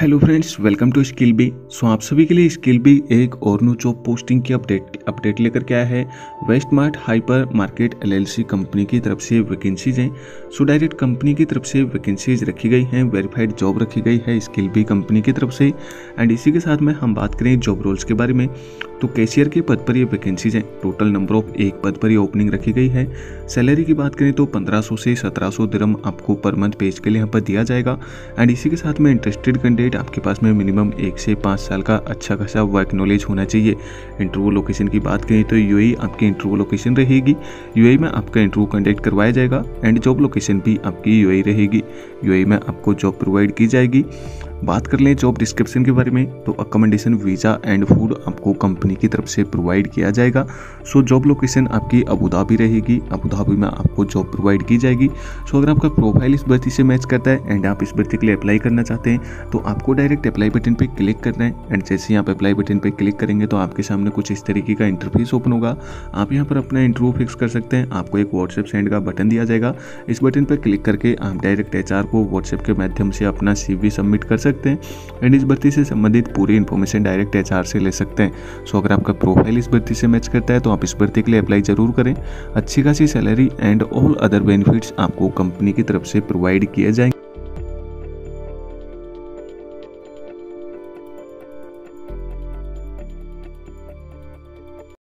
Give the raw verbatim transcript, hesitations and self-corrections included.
Hello friends, welcome to Skillbee. So आप सभी के लिए स्किलबी एक और न्यू जॉब पोस्टिंग की अपडेट अपडेट लेकर के आया है। West Mart hyper market LLC company की तरफ से वैकेंसीज हैं। सो डायरेक्ट कंपनी की तरफ से वैकेंसीज रखी गई हैं, वेरीफाइड जॉब रखी गई है स्किलबी कंपनी की तरफ से। एंड इसी के साथ में हम बात करें जॉब रोल्स के बारे में, तो कैशियर के पद पर ये वैकेंसीज हैं। टोटल नंबर ऑफ एक पद पर ये ओपनिंग रखी गई है। सैलरी की बात करें तो पंद्रह सौ से सत्रह सौ दिरहम आपको पर मंथ पेज के लिए यहाँ पर दिया जाएगा। एंड इसी के साथ में इंटरेस्टेड कैंडिडेट आपके पास में मिनिमम एक से पाँच साल का अच्छा खासा वर्क नॉलेज होना चाहिए। इंटरव्यू लोकेशन की बात करें तो यूएई आपकी इंटरव्यू लोकेशन रहेगी। यूएई में आपका इंटरव्यू कंडक्ट करवाया जाएगा। एंड जॉब लोकेशन भी आपकी यूएई रहेगी। यूएई में आपको जॉब प्रोवाइड की जाएगी। बात कर लें जॉब डिस्क्रिप्शन के बारे में, तो अकोमोडेशन, वीज़ा एंड फूड आपको कंपनी की तरफ से प्रोवाइड किया जाएगा। सो जॉब लोकेशन आपकी अबू धाबी रहेगी। अबू धाबी में आपको जॉब प्रोवाइड की जाएगी। सो अगर आपका प्रोफाइल इस भर्ती से मैच करता है एंड आप इस भर्ती के लिए अप्लाई करना चाहते हैं, तो आपको डायरेक्ट अप्लाई बटन पर क्लिक करना है। एंड जैसे ही आप अप्लाई बटन पर क्लिक करेंगे तो आपके सामने कुछ इस तरीके का इंटरफेस ओपन होगा। आप यहाँ पर अपना इंटरव्यू फिक्स कर सकते हैं। आपको एक व्हाट्सएप सेंड का बटन दिया जाएगा। इस बटन पर क्लिक करके आप डायरेक्ट एच आर को व्हाट्सएप के माध्यम से अपना सी वी सबमिट कर सकते हैं। एंड इस भर्ती से संबंधित पूरी इन्फॉर्मेशन डायरेक्ट एचआर से ले सकते हैं। सो अगर आपका प्रोफाइल इस भर्ती से मैच करता है तो आप इस भर्ती के लिए अप्लाई जरूर करें। अच्छी खासी salary and all other benefits आपको कंपनी की तरफ से प्रोवाइड किए जाएंगे।